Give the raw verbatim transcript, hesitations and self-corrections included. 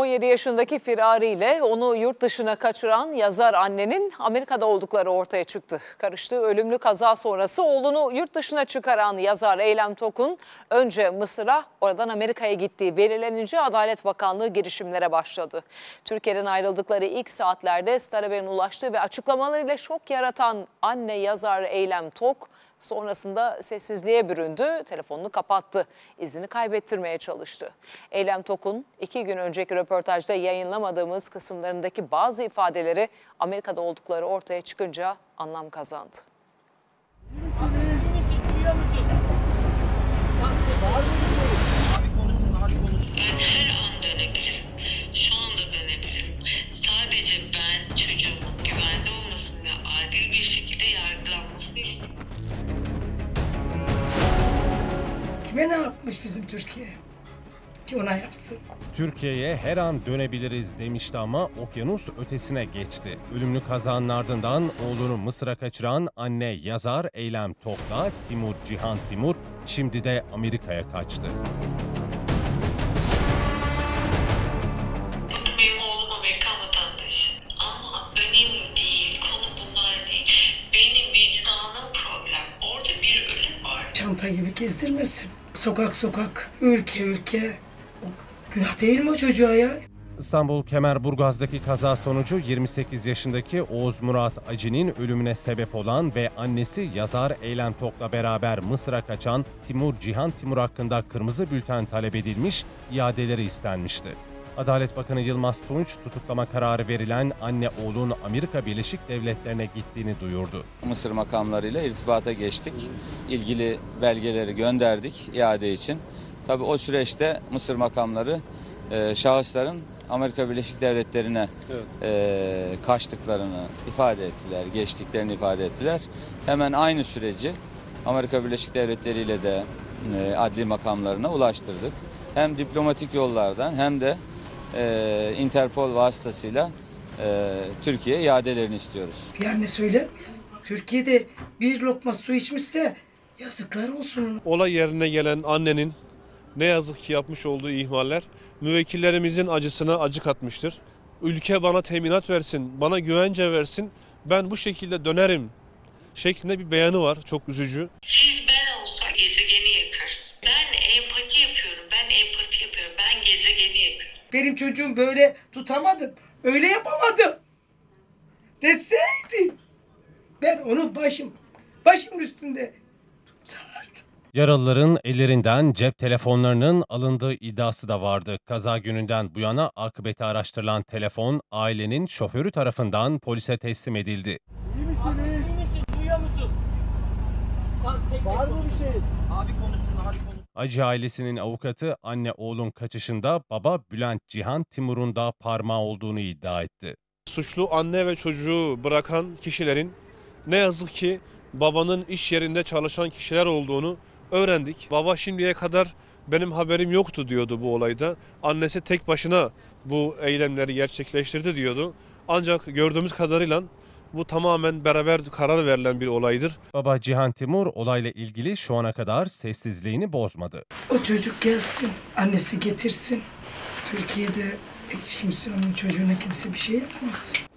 on yedi yaşındaki firariyle onu yurt dışına kaçıran yazar annenin Amerika'da oldukları ortaya çıktı. Karıştığı ölümlü kaza sonrası oğlunu yurt dışına çıkaran yazar Eylem Tok'un önce Mısır'a, oradan Amerika'ya gittiği belirlenince Adalet Bakanlığı girişimlere başladı. Türkiye'den ayrıldıkları ilk saatlerde Star Haber'in ulaştığı ve açıklamalarıyla şok yaratan anne yazar Eylem Tok sonrasında sessizliğe büründü, telefonunu kapattı, izini kaybettirmeye çalıştı. Eylem Tok'un iki gün önceki röportajda yayınlamadığımız kısımlarındaki bazı ifadeleri Amerika'da oldukları ortaya çıkınca anlam kazandı. Kime ne yapmış bizim Türkiye? Ki ona yapsın. Türkiye'ye her an dönebiliriz demişti ama okyanus ötesine geçti. Ölümlü kazanın ardından oğlunu Mısır'a kaçıran anne yazar Eylem Tok'la Timur Cihantimur şimdi de Amerika'ya kaçtı. Çanta gibi gezdirmesin. Sokak sokak, ülke ülke. O günah değil mi o çocuğa ya? İstanbul Kemerburgaz'daki kaza sonucu yirmi sekiz yaşındaki Oğuz Murat Acı'nın ölümüne sebep olan ve annesi yazar Eylem Tok'la beraber Mısır'a kaçan Timur Cihantimur hakkında kırmızı bülten talep edilmiş, iadeleri istenmişti. Adalet Bakanı Yılmaz Tunç, tutuklama kararı verilen anne oğlun Amerika Birleşik Devletleri'ne gittiğini duyurdu. Mısır makamlarıyla irtibata geçtik. İlgili belgeleri gönderdik iade için. Tabii o süreçte Mısır makamları e, şahısların Amerika Birleşik Devletleri'ne evet. e, kaçtıklarını ifade ettiler, geçtiklerini ifade ettiler. Hemen aynı süreci Amerika Birleşik Devletleri ile de e, adli makamlarına ulaştırdık. Hem diplomatik yollardan hem de Ee, Interpol vasıtasıyla e, Türkiye'ye iadelerini istiyoruz. Bir anne söyler mi ya? Türkiye'de bir lokma su içmişse yazıklar olsun. Olay yerine gelen annenin ne yazık ki yapmış olduğu ihmaller müvekkillerimizin acısına acı katmıştır. Ülke bana teminat versin, bana güvence versin, ben bu şekilde dönerim şeklinde bir beyanı var. Çok üzücü. Siz ben olsa gezegeni yakarsın. Ben empati yapıyorum, ben empati yapıyorum, ben gezegeni yakarım. Benim çocuğum böyle tutamadım, öyle yapamadım deseydi ben onu başım, başım üstünde tutardım. Yaralıların ellerinden cep telefonlarının alındığı iddiası da vardı. Kaza gününden bu yana akıbeti araştırılan telefon ailenin şoförü tarafından polise teslim edildi. İyi misiniz? İyi misiniz? Duyuyor musun? Var mı bir şey? Abi konuşsun, abi konuşsun. Acı ailesinin avukatı anne oğlun kaçışında baba Bülent Cihantimur'un da parmağı olduğunu iddia etti. Suçlu anne ve çocuğu bırakan kişilerin ne yazık ki babanın iş yerinde çalışan kişiler olduğunu öğrendik. Baba şimdiye kadar benim haberim yoktu diyordu bu olayda. Annesi tek başına bu eylemleri gerçekleştirdi diyordu. Ancak gördüğümüz kadarıyla bu tamamen beraber karar verilen bir olaydır. Baba Cihantimur olayla ilgili şu ana kadar sessizliğini bozmadı. O çocuk gelsin, annesi getirsin. Türkiye'de hiç kimse onun çocuğuna kimse bir şey yapmaz.